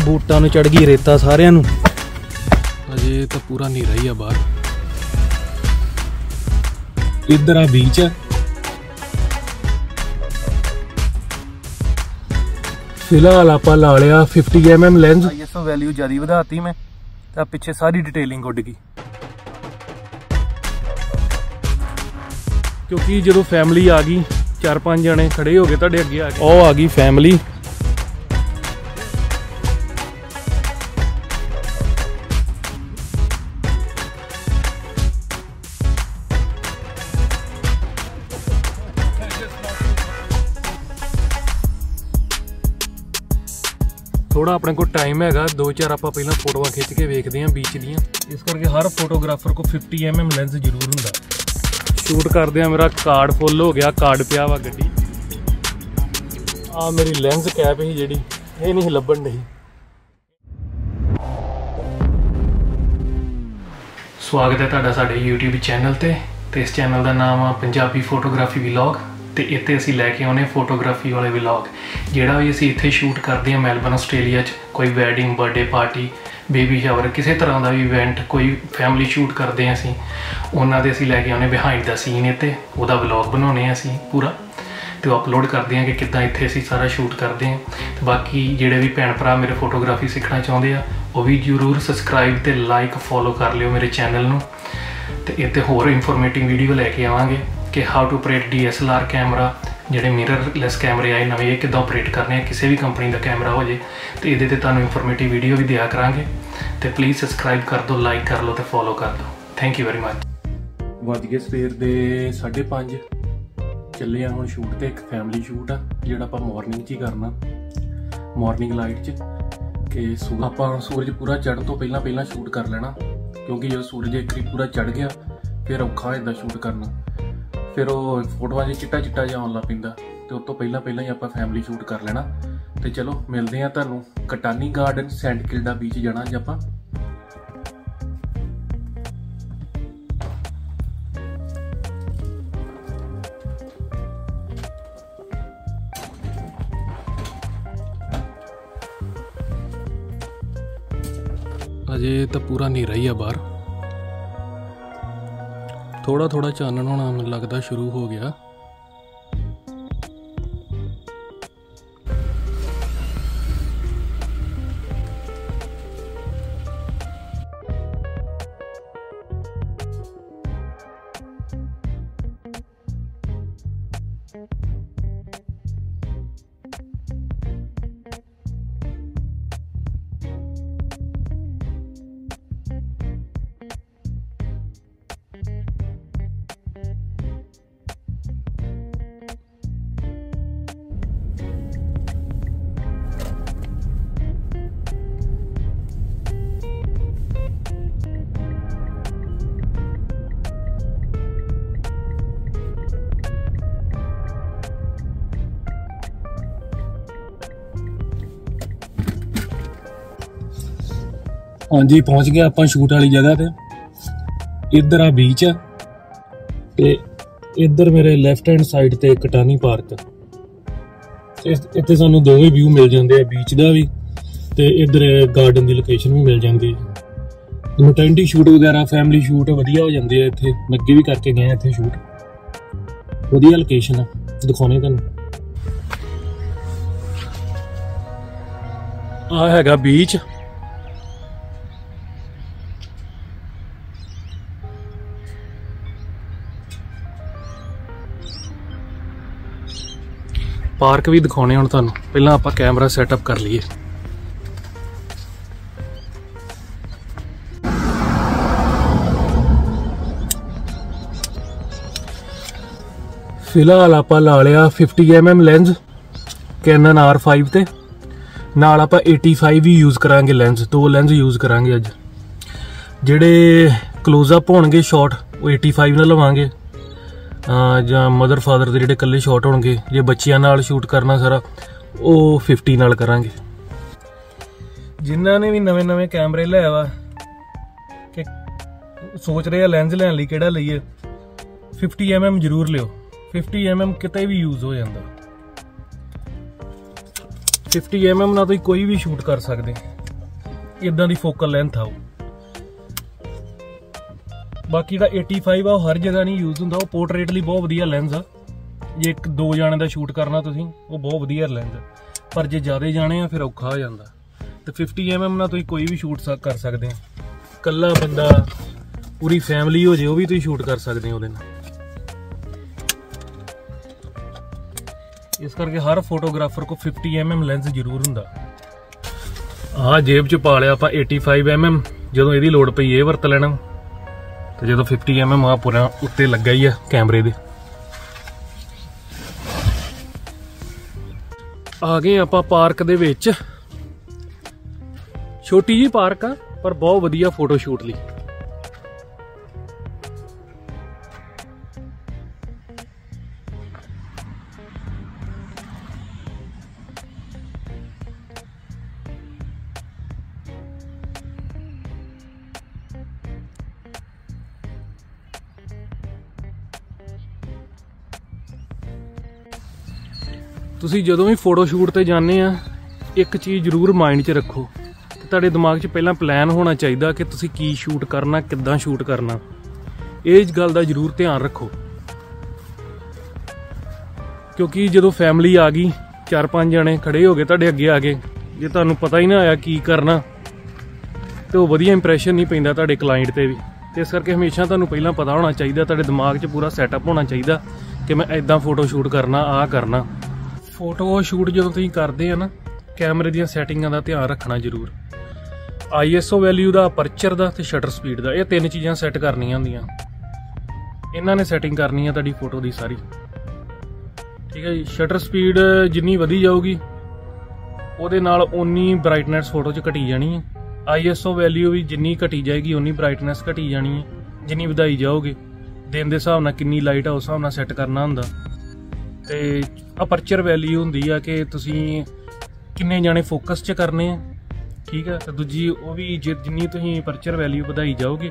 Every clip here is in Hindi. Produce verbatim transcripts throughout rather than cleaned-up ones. बूटा में चढ़ गई रेता सारे अजे तो पूरा नहीं रही है बाहर। इधर आ बीच है, फिलहाल आप ला लिया fifty M M lens, ISO value ज्यादा बढ़ाती मैं तो पीछे सारी डिटेलिंग उड़ गई, क्योंकि जो फैमिली आ गई चार पांच जने खड़े हो गए तो अगे आ गए, ओ आ गई फैमिली। थोड़ा अपने को टाइम हैगा, दो चार आप पहला फोटोआं खिंच के वेखते हैं बीच दियां, इस करके हर फोटोग्राफर को फिफ्टी एम एम लेंस जरूर होंदा। शूट करते हैं, मेरा कार्ड फुल हो गया, कार्ड पिया वा गड्डी। आ मेरी लेंस कैप ही जिहड़ी ये नहीं लभण नहीं। स्वागत है तुहाडा साडे यूट्यूब चैनल ते, ते इस चैनल का नाम आ पंजाबी फोटोग्राफी विलॉग। तो इतने असी लैके आने फोटोग्राफी वाले विलॉग जोड़ा भी असी इतें शूट करते हैं मेलबर्न ऑस्ट्रेलिया। कोई wedding, birthday party, baby shower, किसी तरह का भी इवेंट, कोई फैमिली शूट करते हैं असी उन्होंने असी लैके आने बिहाइंड द सीन, इतने वह विलॉग बनाने असी पूरा तो अपलोड करते हैं कि कितना इतने असी सारा शूट करते हैं। तो बाकी जोड़े भी भैन भरा मेरे फोटोग्राफी सीखना चाहते हैं वह भी जरूर सबसक्राइब तो लाइक फॉलो कर लियो मेरे चैनल में। तो इतने होर इंफॉर्मेटिव वीडियो लैके आवेंगे कि how to operate D S L R camera, जोड़े मिररलैस कैमरे आए नवे कि ऑपरेट करने किसी भी कंपनी का कैमरा हो जाए, तो ये तो इंफॉर्मेटिव वीडियो भी दिया करा। तो प्लीज़ सबसक्राइब कर दो, लाइक कर लो तो फॉलो कर दो। Thank you very much. वज गए सवेर के साढ़े पाँच, चले हम शूट तो एक फैमिली शूट आ जो आप मॉर्निंग ही करना, मॉर्निंग लाइट च कि सुबह आप सूरज पूरा चढ़न तो पहला पहला शूट कर लेना, क्योंकि जो सूरज एक बार पूरा चढ़ गया फिर औखा हो जाता शूट करना, फिर वो फोटोआं च चिट्टा चिट्टा जिहा आउण लग पैंदा। तो उस तो पहला पहला ही आपां फैमिली शूट कर लेना। तो चलो मिलते हैं तुहानूं Catani garden Saint Kilda beach जाना जी आपां। अजे तो पूरा नेरा ही आ बाहर, थोड़ा थोड़ा चानन होना मुझे लगता शुरू हो गया। हाँ जी पहुँच गए आप शूट वाली जगह पे। इधर आ बीच है तो इधर मेरे लैफ्ट हैंड साइड पर कटानी पार्क, इतने सानू दो व्यू मिल जाते हैं, बीच का भी तो इधर गार्डन की लोकेशन भी मिल जाती है। मैटरनिटी शूट वगैरह फैमिली शूट वधिया हो जाते हैं इतने, मैं अगे भी करके गया इतने शूट, वधिया लोकेशन है दिखाने तुहानू। आ हैगा बीच, पार्क भी दिखाने हूँ तुहानू, पहला आप कैमरा सैटअप कर लीए। फिलहाल आप ला लिया fifty M M lens Canon R five ते, नाल आप एटी फाइव भी यूज़ करांगे लेंस, दो लेंस यूज़ करांगे अज। जिहड़े क्लोजअप होणगे शॉट वो एटी फाइव नाल लवांगे, ਜਾਂ मदर फादर के ਜਿਹੜੇ ਇਕੱਲੇ ਸ਼ਾਟ ਹੋਣਗੇ, ਜੇ ਬੱਚਿਆਂ ਨਾਲ ਸ਼ੂਟ ਕਰਨਾ ਸਾਰਾ ਉਹ फिफ्टी ਨਾਲ ਕਰਾਂਗੇ। ਜਿਨ੍ਹਾਂ ਨੇ ਵੀ ਨਵੇਂ ਨਵੇਂ ਕੈਮਰੇ ਲਿਆ ਵਾ ਕਿ ਸੋਚ ਰਹੇ ਆ ਲੈਂਸ ਲੈਣ ਲਈ ਕਿਹੜਾ ਲਈਏ, फिफ्टी ਐਮ ਐਮ ਜ਼ਰੂਰ ਲਿਓ, फिफ्टी ਐਮ ਐਮ ਕਿਤੇ ਵੀ ਯੂਜ਼ ਹੋ ਜਾਂਦਾ। फिफ्टी एम एम ਨਾਲ ਤੁਸੀਂ ਕੋਈ ਵੀ ਸ਼ੂਟ ਕਰ ਸਕਦੇ ਇਦਾਂ ਦੀ ਫੋਕਲ ਲੈਂਥ ਆ। ਬਾਕੀ ਦਾ ਪਚਾਸੀ ਆ ਉਹ ਹਰ ਜਗ੍ਹਾ ਨਹੀਂ ਯੂਜ਼ ਹੁੰਦਾ, ਉਹ ਪੋਰਟਰੇਟ ਲਈ ਬਹੁਤ ਵਧੀਆ ਲੈਂਸ ਆ। ਜੇ ਇੱਕ ਦੋ ਜਾਣੇ ਦਾ ਸ਼ੂਟ ਕਰਨਾ ਤੁਸੀਂ ਉਹ ਬਹੁਤ ਵਧੀਆ ਲੈਂਸ ਆ, ਪਰ ਜੇ ਜ਼ਿਆਦਾ ਜਾਣੇ ਆ ਫਿਰ ਔਖਾ ਹੋ ਜਾਂਦਾ। ਤੇ ਫਿਫਟੀ ਐਮ ਐਮ ਨਾਲ ਤੁਸੀਂ ਕੋਈ ਵੀ ਸ਼ੂਟ ਕਰ ਸਕਦੇ ਆ, ਇਕੱਲਾ ਬੰਦਾ पूरी फैमिली हो जाए वो भी तुम शूट कर सकते हो। इस करके हर फोटोग्राफर को फिफ्टी एम एम लेंस जरूर होंगे। हाँ जेब च पा लिया आप पचासी एम एम, जो यदि लड़ पी ये वरत लेना, तो जो फिफ्टी एम एम आ पूरा उत्ते लगा ही है कैमरे दे। आ गए आप पार्क दे विच, छोटी जी पार्क आ पर बहुत वधिया फोटोशूट लई। तुसीं जदों भी फोटोशूट ते जाने आ, एक चीज़ जरूर माइंड च रखो, तुहाडे दिमाग च पहलां प्लान होना चाहिदा कि तुसीं की शूट करना, किद्दां शूट करना। इस गल दा जरूर ध्यान रखो, क्योंकि जदों फैमिली आ गई, चार पांच जणे खड़े हो गए तुहाडे अगे आ गए, जे तुहानूं पता ही ना आया की करना, ते ओह वधिया इंप्रैशन नहीं पैंदा तुहाडे क्लाइंट ते भी। ते इस करके हमेशा तुहानूं पहलां पता होना चाहिदा, तुहाडे दिमाग च पूरा सैटअप होना चाहिदा कि मैं इदां फोटोशूट करना, आ करना। फोटो शूट जो तुम करते हैं ना, कैमरे दी सैटिंगां दा ध्यान रखना जरूर। आई एस ओ वैल्यू का, अपर्चर का, शटर स्पीड का, यह तीन चीज़ां सैट करनियां होंदियां। इन्हां ने सैटिंग करनी है तुहाडी फोटो की सारी, ठीक है जी। शटर स्पीड जिन्नी वधी जाऊगी उहदे नाल उन्नी ब्राइटनैस फोटो च घटी जानी है। आई एस ओ वैल्यू भी जिन्नी घटी जाएगी उन्नी ब्राइटनैस घटी जानी है। जिन्नी वधाई जाओगे दिन के हिसाब नाल कितनी लाइट आ उस हिसाब नाल सैट करना हुंदा। ते अपर्चर वैल्यू होंदी आ कि तुसी किन्ने जाने फोकस च करने आ, ठीक है। तो दूजी वो भी जे जिन्नी तुसीं अपर्चर वैल्यू वधाई जाओगे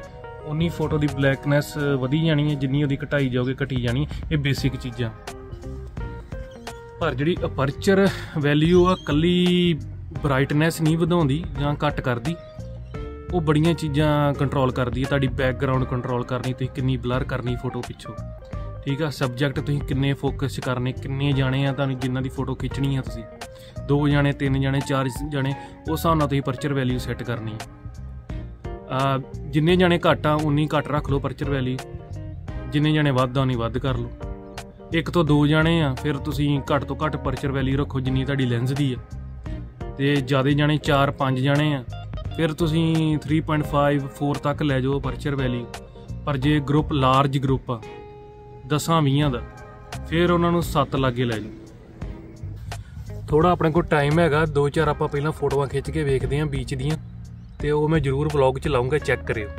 उन्नी फोटो की ब्लैकनैस वधी जानी है, जिन्नी वो घटाई जाओगे घटी जानी। ये बेसिक चीज़ां, पर जिहड़ी अपर्चर वैल्यू आ कल्ली ब्राइटनैस नहीं वधाउंदी जां घट करदी, वो बड़ियां चीज़ां कंट्रोल करदी है। तुहाडी बैकग्राउंड कंट्रोल करनी, तुसीं किन्नी ब्लर करनी फोटो पिछों, ठीक है। सबजैक्ट तुसीं किन्ने फोकस करने, किन्ने जाने आ तुहानूं जिन्हां दी फोटो खिच्चनी है, तुसीं दो जाने तीन जाने चार जाने उस हिसाब नाल तुसीं अपर्चर वैल्यू सैट करनी है। जिन्ने जाने घट आ उन्नी घट रख लो अपर्चर वैल्यू, जिन्ने जाने वध आ उन्नी वध कर लो। एक तो दो जाने आ फिर तुसीं घट तो घट अपर्चर वैल्यू रखो जिन्नी तुहाडी लेंस दी है। ते ज़्यादा जाने चार पंज जाने आ फिर तुसीं थ्री पॉइंट फाइव फोर तक लै जाओ अपर्चर वैल्यू। पर जे ग्रुप लार्ज ग्रुप आ दसां वीह का, फिर उन्होंने सत्त लागे लै जाओ। थोड़ा अपने को टाइम हैगा, दो चार आप पहला फोटोआं खिंच के वेखदे आं बीच दियां, ते वो मैं जरूर ब्लॉग च लाऊंगा, चैक करियो।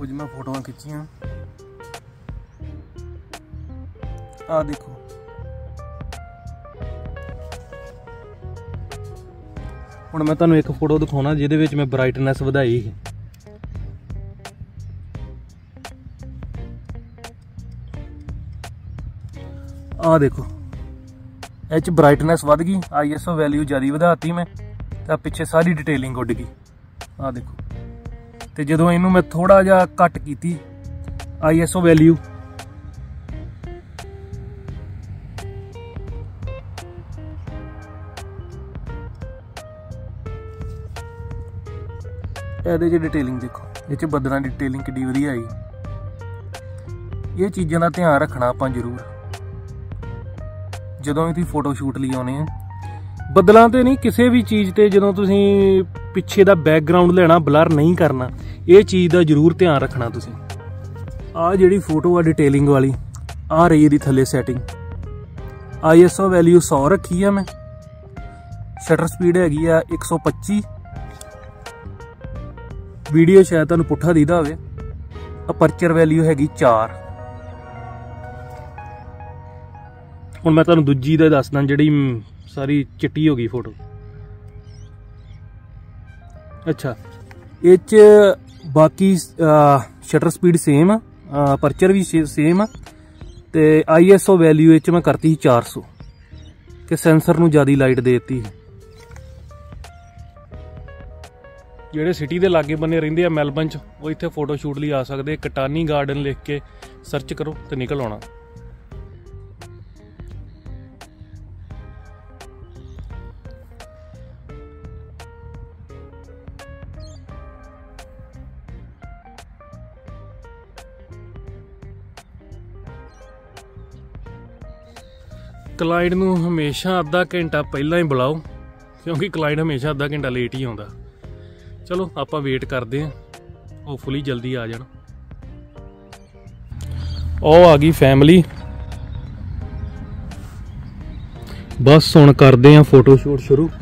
कुछ मैं फोटोआं खिंचियां आ देखो, हुण मैं तुहानूं एक फोटो दिखाउणा जिहदे विच मैं ब्राइटनेस वधाई है। आ देखो इह ब्राइटनेस वध गई, आई एस ओ वैल्यू ज़्यादा वधाती मैं, तां पिछे सारी डिटेलिंग उड गई। आ देखो ते जदों इनू मैं थोड़ा जा घट की आई एस ओ वैल्यू, ये डिटेलिंग देखो, ये बदलां की डिटेलिंग कितनी वधिया आई। ये चीज़ों का ध्यान रखना आप जरूर जदों भी तुसीं फोटोशूट लई आउणे आ। बदलां ते नहीं, किसी भी चीज़ ते जदों तुसीं पिछे का बैकग्राउंड लेना, ब्लर नहीं करना, ये चीज़ का जरूर ध्यान रखना। तुसीं आ जिहड़ी फोटो आ डिटेलिंग वाली, आ रही इहदी थल्ले setting, I S O value सौ रखी है मैं, शटर स्पीड हैगी आ एक सौ पच्ची। वीडियो शायद तुहानूं पुट्ठा दीदा होवे। अपर्चर वैल्यू हैगी चार, ਹੁਣ मैं ਤੁਹਾਨੂੰ दूजी ਦਾ ਦੱਸਦਾ ਜਿਹੜੀ सारी चिट्टी हो गई फोटो। अच्छा ये बाकी शटर स्पीड सेम आ, अपर्चर भी सेम आ, ते आई एस ओ वैल्यू ये मैं करती चार सौ कि सेंसर नू ज़्यादा लाइट देती है। जिहड़े सिटी के लागे बने रहिंदे आ मेलबर्न च वो इत्थे फोटो शूट लई आ सकदे। कटानी गार्डन लिख के सर्च करो तो निकल आना। क्लाइंट नू हमेशा आधा घंटा पहला ही बुलाओ क्योंकि क्लाइंट हमेशा आधा घंटा लेट ही आउंदा। चलो आपां वेट करते हैं, होपफुली जल्दी आ जाण। ओ आ गई फैमिली, बस हुण करते हैं फोटो शूट शुरू।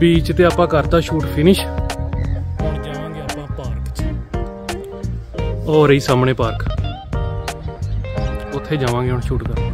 बीच ते आपां करता शूट फिनिश और जावांगे आपां पार्क और रही सामने पार्क उत्थे जावांगे हुण शूट करन।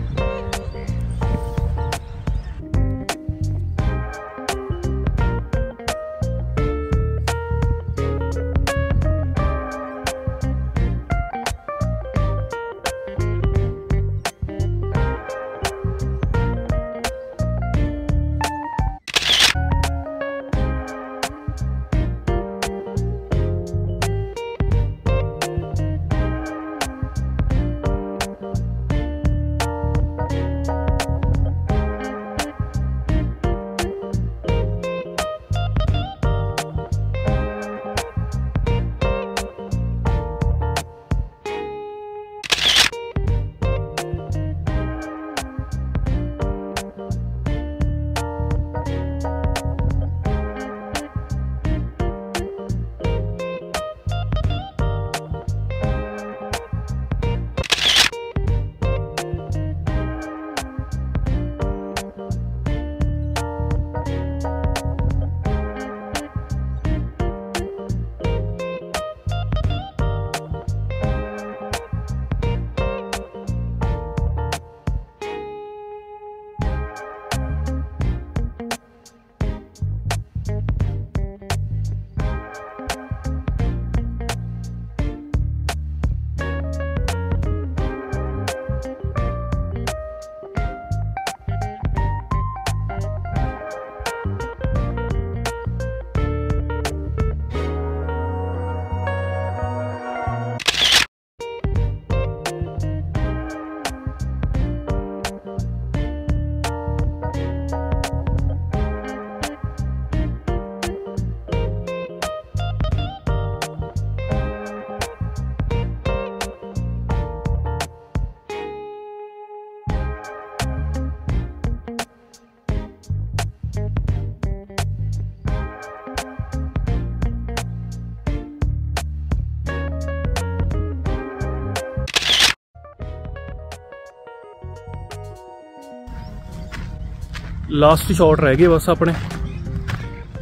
लास्ट शॉट रह गए बस अपने,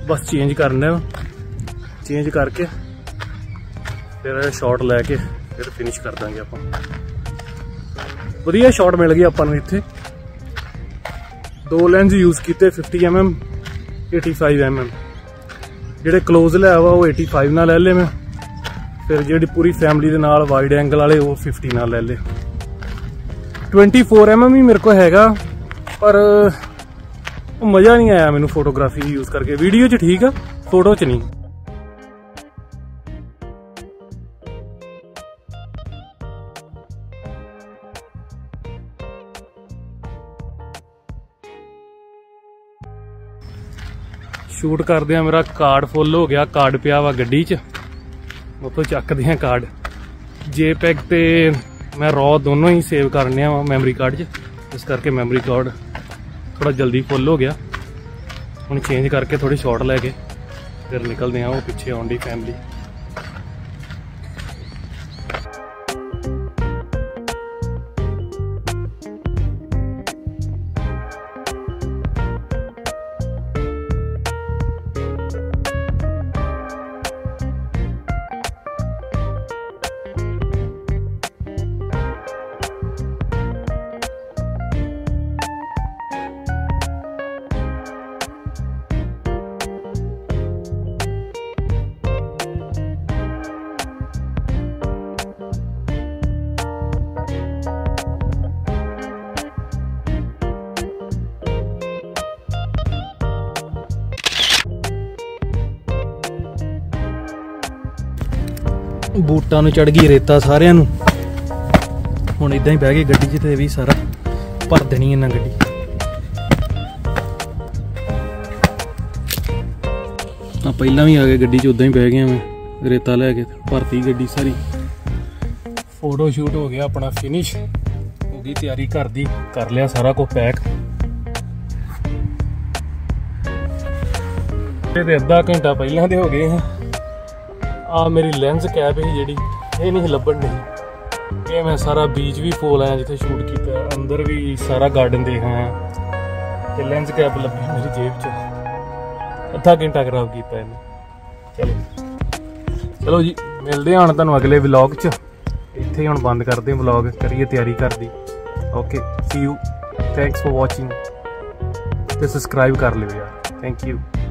बस चेंज करने, चेंज करके फिर शॉट लैके फिर फिनिश कर देंगे आप। वधिया शॉट मिल गया अपन इत्थे। दो लेंस यूज किए fifty M M eighty five M M, जेडे क्लोज लिया वा वो एटी फाइव ना ले ले मैं, फिर जी पूरी फैमिली के नाल वाइड एंगल वाले वो फिफ्टी ना ले ले। ट्वेंटी फोर एम एम ही मेरे को हैगा पर मज़ा नहीं आया मैनू फोटोग्राफी यूज़ करके, वीडियो च ठीक है फोटो च नहीं। शूट करदे मेरा कार्ड फुल हो गया, कार्ड पिया वा गड्डी च, उत्तों चकदे हैं कार्ड। जेपैग ते मैं रॉ दोनों ही सेव करने वा मैमरी कार्ड च, इस करके मैमरी कार्ड थोड़ा जल्दी फुल हो गया। हम चेंज करके थोड़ी शॉट लैके फिर निकलते हैं, वो पीछे आउंदी फैमिली। बूटा चढ़ गई रेता सारे, हम इदा ही बह गए गड्डी च भी सारा भर देनी है ना गड्डी। पहला भी आ गए गड्डी च, उदा ही बह गया मैं रेता लैके भरती गड्डी सारी। फोटो शूट हो गया अपना फिनिश, हो गई तैयारी घर की, कर लिया सारा कुछ पैक। अद्धा घंटा पहला दे हो गए हैं। आ मेरी लेंस कैप ही जी ये नहीं लभन नहीं, ये मैं सारा बीच भी फोल आया जिथे शूट किया, अंदर भी सारा गार्डन देखा है, लेंस कैप लगी मेरी जेब च। ਅੱਧਾ ਘੰਟਾ ਖਰਾਬ ਕੀਤਾ ਇਹਨੇ। ਚਲੋ ਚਲੋ ਜੀ, ਮਿਲਦੇ ਹਾਂ ਹੁਣ ਤੁਹਾਨੂੰ ਅਗਲੇ ਵਲੌਗ 'ਚ। ਇੱਥੇ ਹੁਣ ਬੰਦ ਕਰਦੇ ਹਾਂ ਵਲੌਗ, ਕਰੀਏ ਤਿਆਰੀ ਘਰ ਦੀ। Okay, see you, thanks for watching. ਤੇ ਸਬਸਕ੍ਰਾਈਬ ਕਰ ਲਿਓ ਯਾਰ, ਥੈਂਕ ਯੂ।